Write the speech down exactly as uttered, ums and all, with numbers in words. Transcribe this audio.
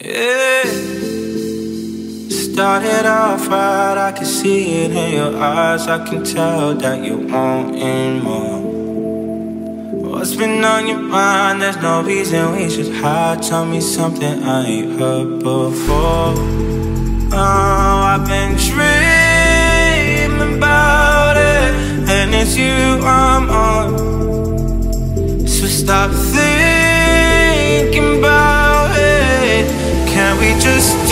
Yeah. Started off right, I can see it in your eyes. I can tell that you're wanting more. What's been on your mind? There's no reason we should hide. Tell me something I ain't heard before. Oh, I've been dreaming about it, and it's you I'm on. So stop thinking about it. Can we just